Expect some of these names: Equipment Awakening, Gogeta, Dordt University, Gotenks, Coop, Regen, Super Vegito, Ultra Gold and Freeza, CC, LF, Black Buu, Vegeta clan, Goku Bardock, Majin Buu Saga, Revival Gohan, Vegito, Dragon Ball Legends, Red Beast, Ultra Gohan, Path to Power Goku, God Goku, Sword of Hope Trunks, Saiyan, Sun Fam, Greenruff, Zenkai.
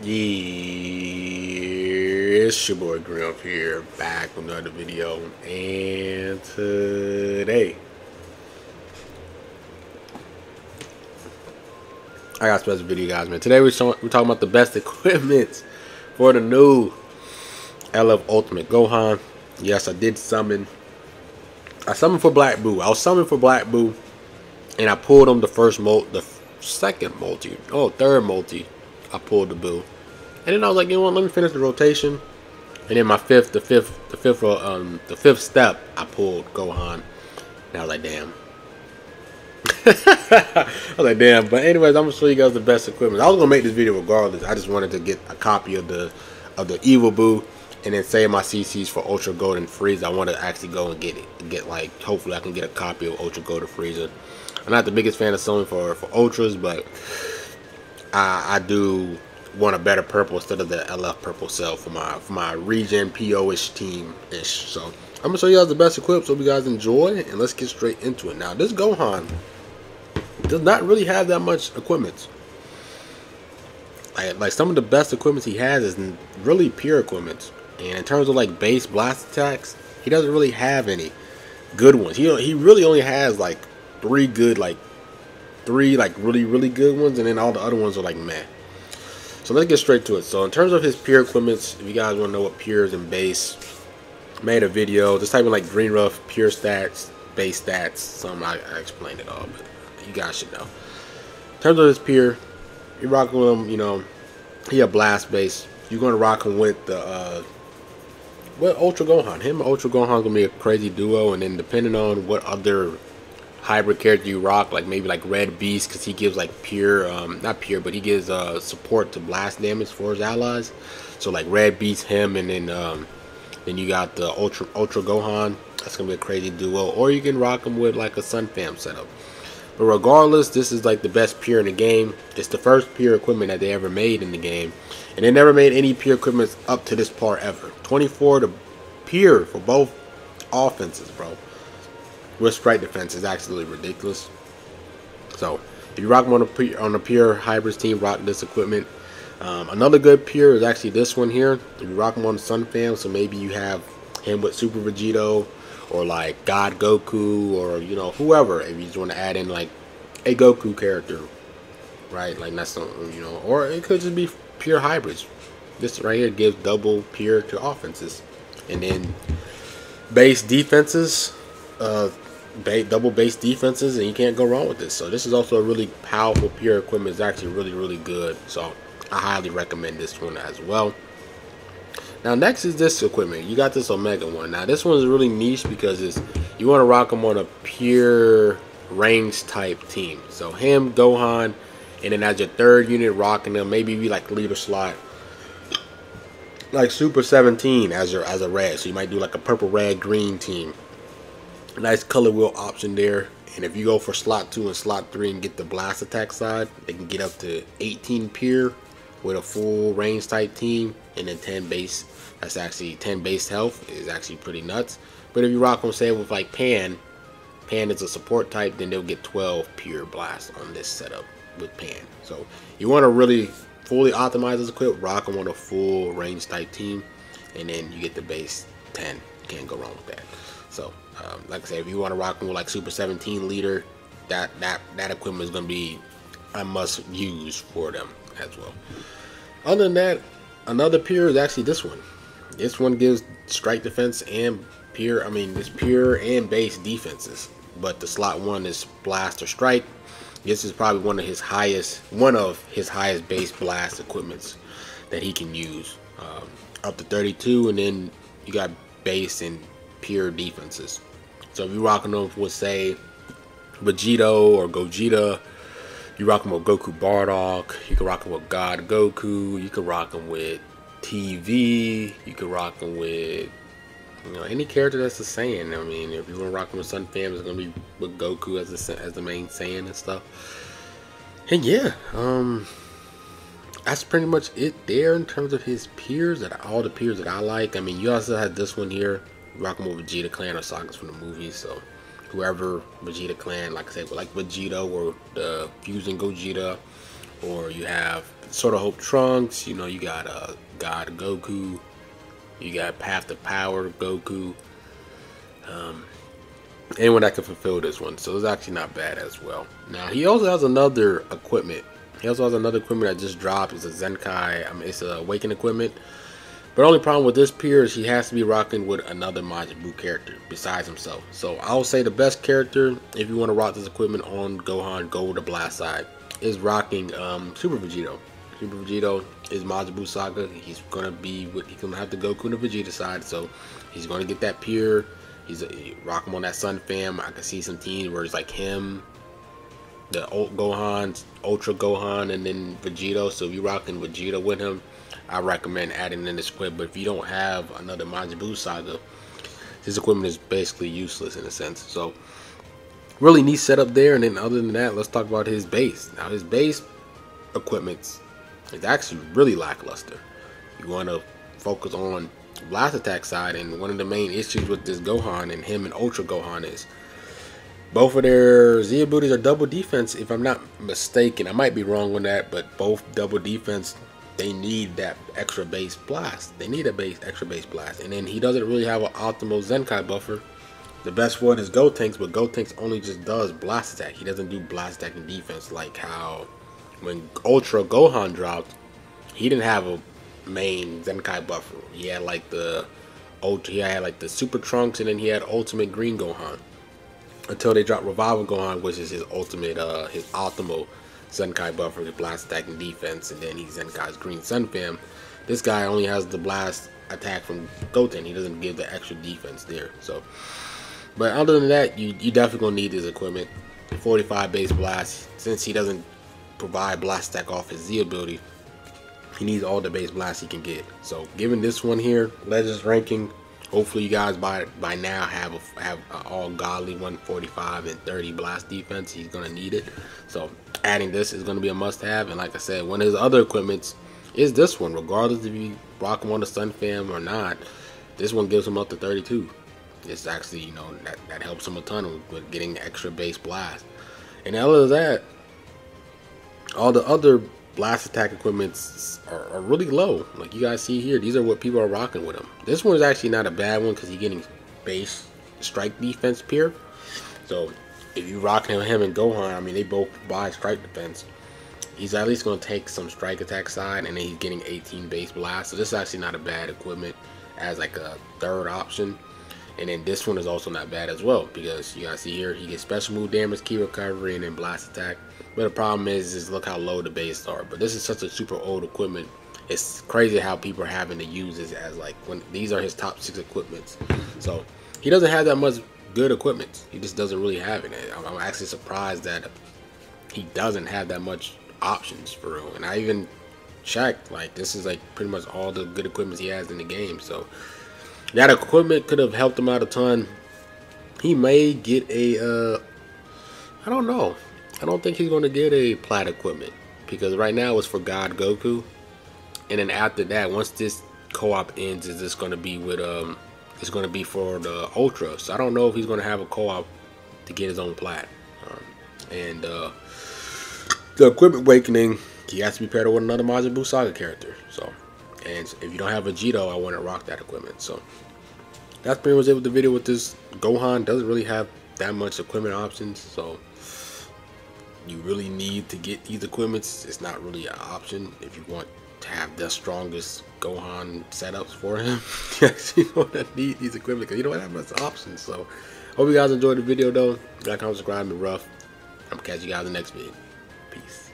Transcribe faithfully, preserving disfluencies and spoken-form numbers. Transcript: Yeah, it's your boy Greenruff here, back with another video, and today I got a special video, guys. Man, today we're, showing, we're talking about the best equipment for the new L F Ultimate Gohan. Yes, I did summon. I summoned for Black Buu. I was summoned for Black Buu, and I pulled him the first molt, the second multi, oh third multi. I pulled the Buu, and then I was like, you know what? Let me finish the rotation, and then my fifth, the fifth, the fifth, um, the fifth step, I pulled Gohan, and I was like, damn. I was like, damn. But anyways, I'm gonna show you guys the best equipment. I was gonna make this video regardless. I just wanted to get a copy of the of the evil Buu, and then save my C Cs for Ultra Gold and Freeza. I want to actually go and get it, get like, hopefully I can get a copy of Ultra Gold and Freeza. I'm not the biggest fan of selling for for ultras, but I, I do want a better purple instead of the L F purple cell for my for my regen P O-ish team ish. So I'm gonna show you guys the best equip. So hope you guys enjoy, and let's get straight into it. Now this Gohan does not really have that much equipment. Like like some of the best equipment he has is really pure equipment, and in terms of like base blast attacks, he doesn't really have any good ones. He he really only has like three good like. Three like really really good ones, and then all the other ones are like meh. So let's get straight to it. So in terms of his pure equipments, if you guys want to know what pures and base, made a video. Just type in like Greenruff pure stats, base stats. Some I, I explained it all, but you guys should know. In terms of his pure, you rock with him. You know, he a blast base. You're gonna rock him with the uh, what Ultra Gohan. Him and Ultra Gohan gonna be a crazy duo, and then depending on what other hybrid character you rock, like maybe like Red Beast, because he gives like pure, um, not pure, but he gives uh, support to blast damage for his allies. So like Red Beast, him, and then um, then you got the Ultra Ultra Gohan. That's gonna be a crazy duo. Or you can rock him with like a Sun Fam setup. But regardless, this is like the best pure in the game. It's the first pure equipment that they ever made in the game, and they never made any pure equipment up to this part ever. twenty-four to pure for both offenses, bro. With strike defense is absolutely ridiculous. So if you rock them on a on a pure hybrids team, rock this equipment. Um, another good pure is actually this one here. If you rock them on the Sun Fam, so maybe you have him with Super Vegito or like God Goku, or you know whoever. If you just want to add in like a Goku character, right? Like that's something, you know, or it could just be pure hybrids. This right here gives double pure to offenses, and then base defenses. Uh, double base defenses, and you can't go wrong with this. So this is also a really powerful pure equipment. It's actually really really good, so I highly recommend this one as well. Now next is this equipment. You got this Omega one. Now this one is really niche because it's, you want to rock them on a pure range type team. So him, Gohan, and then as your third unit rocking them, maybe be like leader slot, like Super seventeen as your as a red. So you might do like a purple red green team. Nice color wheel option there. And if you go for slot two and slot three and get the blast attack side, they can get up to eighteen pure with a full range type team, and then ten base. That's actually ten base health is actually pretty nuts. But if you rock them, say with like Pan, Pan is a support type, then they'll get twelve pure blast on this setup with Pan. So you want to really fully optimize this equip, rock them on a full range type team, and then you get the base ten. Can't go wrong with that. So um, like I said, if you want to rock with like Super seventeen leader, that that that equipment is gonna be a must use for them as well. Other than that, another pure is actually this one. This one gives strike defense and pure. I mean, it's pure and base defenses. But the slot one is blast or strike. This is probably one of his highest, one of his highest base blast equipments that he can use, um, up to thirty-two, and then you got base and pure defenses. So if you rocking them with say Vegito or Gogeta, you rock them with Goku Bardock, you can rock them with God Goku, you can rock them with T V, you can rock them with, you know, any character that's a Saiyan. I mean, if you want to rock them with Sun Fam, it's gonna be with Goku as the as the main Saiyan and stuff. And yeah, um, that's pretty much it there in terms of his peers. That all the peers that I like. I mean, you also had this one here. Rock them with Vegeta clan or sagas from the movies. So whoever Vegeta clan, like I said, like Vegito or the uh, Fusing Gogeta, or you have Sword of Hope Trunks, you know, you got uh, God Goku, you got Path to Power Goku, um, anyone that can fulfill this one. So it's actually not bad as well. Now he also has another equipment. He also has another equipment that just dropped. It's a Zenkai. I mean, it's a Awakened equipment. But only problem with this peer is he has to be rocking with another Majin Buu character besides himself. So I'll say the best character, if you want to rock this equipment on Gohan, go with the blast side, is rocking um, Super Vegito. Super Vegito is Majin Buu Saga. He's gonna be with, he's gonna have to Goku and the Vegeta side, so he's gonna get that peer. He's a, he rock him on that Sun Fam. I can see some teams where it's like him, the old Gohan, Ultra Gohan, and then Vegito. So if you're rocking Vegeta with him, I recommend adding in this equipment. But if you don't have another Majin Buu Saga, this equipment is basically useless in a sense. So really neat setup there. And then other than that, let's talk about his base. Now his base equipment is actually really lackluster. You want to focus on blast attack side, and one of the main issues with this Gohan and him and Ultra Gohan is both of their Z abilities are double defense, if I'm not mistaken. I might be wrong on that, but both double defense. They need that extra base blast. They need a base extra base blast. And then he doesn't really have an optimal Zenkai buffer. The best one is Gotenks, but Gotenks only just does blast attack. He doesn't do blast attack and defense, like how when Ultra Gohan dropped, he didn't have a main Zenkai buffer. He had like the Ultra, he had like the Super Trunks, and then he had Ultimate Green Gohan. Until they dropped Revival Gohan, which is his ultimate, uh, his optimal Zenkai buffer, the blast attack and defense, and then he's Zenkai's green Sun Fam. This guy only has the blast attack from Goten. He doesn't give the extra defense there. So, but other than that, you you definitely gonna need this equipment. forty-five base blast. Since he doesn't provide blast attack off his Z ability, he needs all the base blast he can get. So, given this one here, Legends ranking. Hopefully, you guys by by now have a, have a all godly one forty-five and thirty blast defense. He's gonna need it. So adding this is gonna be a must-have. And like I said, one of his other equipments is this one. Regardless if you rock him on the Sun Fam or not, this one gives him up to thirty-two. It's actually, you know, that that helps him a ton with getting extra base blast. And other than that, all the other blast attack equipments are, are really low. Like you guys see here, these are what people are rocking with him. This one is actually not a bad one because he's getting base strike defense peer. So if you rock him, him and Gohan, I mean, they both buy strike defense. He's at least going to take some strike attack side, and then he's getting eighteen base blast. So this is actually not a bad equipment as like a third option. And then this one is also not bad as well, because you guys see here, he gets special move damage, key recovery, and then blast attack. But the problem is, is look how low the base are. But this is such a super old equipment. It's crazy how people are having to use this as like, when these are his top six equipments. So he doesn't have that much good equipment. He just doesn't really have it. I'm, I'm actually surprised that he doesn't have that much options for real. And I even checked, like this is like pretty much all the good equipment he has in the game. So that equipment could have helped him out a ton. He may get a, uh, I don't know. I don't think he's going to get a plat equipment, because right now it's for God Goku. And then after that, once this co-op ends, is this going to be with, um, it's going to be for the Ultra. So I don't know if he's going to have a co-op to get his own plat. Um, and uh, the equipment awakening, he has to be paired with another Majin Buu Saga character. So. And if you don't have Vegito, I want to rock that equipment. So that's pretty much it with the video with this Gohan. Doesn't really have that much equipment options. So you really need to get these equipments. It's not really an option if you want to have the strongest Gohan setups for him. You actually want to need these equipment because you don't have much options. So hope you guys enjoyed the video though. Like, comment, subscribe, and rough. I'm going to catch you guys in the next video. Peace.